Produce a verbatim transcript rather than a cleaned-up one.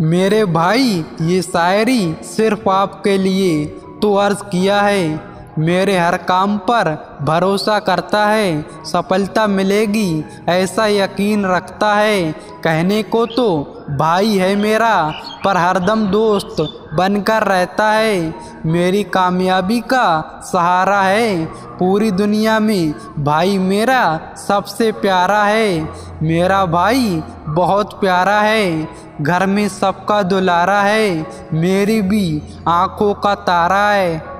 मेरे भाई ये शायरी सिर्फ आपके लिए तो अर्ज किया है। मेरे हर काम पर भरोसा करता है, सफलता मिलेगी ऐसा यकीन रखता है। कहने को तो भाई है मेरा, पर हरदम दोस्त बनकर रहता है। मेरी कामयाबी का सहारा है, पूरी दुनिया में भाई मेरा सबसे प्यारा है। मेरा भाई बहुत प्यारा है, घर में सबका दुलारा है, मेरी भी आँखों का तारा है।